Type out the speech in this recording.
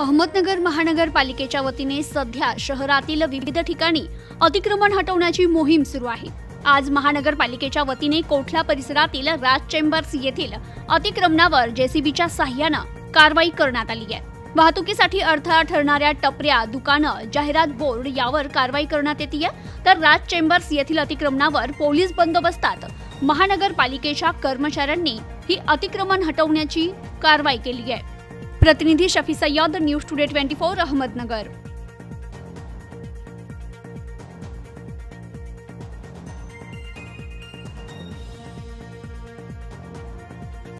अहमदनगर महानगरपालिकेच्या वतीने सध्या शहरातील विविध ठिकाणी अतिक्रमण हटवण्याची मोहीम सुरू आहे। आज महानगरपालिकेच्या वतीने कोठला परिसरातील राज चेंबर्स येथील अतिक्रमणावर जेसीबीच्या साहाय्याने कारवाई करण्यात आली आहे। वाहतुकीसाठी अडथळा ठरणाऱ्या टपऱ्या, दुकाने, जाहिरात बोर्ड यावर कारवाई करण्यात येते आहे। तर राज चेंबर्स येथील अतिक्रमणावर पोलीस बंदोबस्तात महानगरपालिकेच्या कर्मचाऱ्यांनी ही अतिक्रमण हटवण्याची कारवाई केली आहे। प्रतिनिधि शफी सैयद, न्यूज़ टुडे 24, अहमदनगर।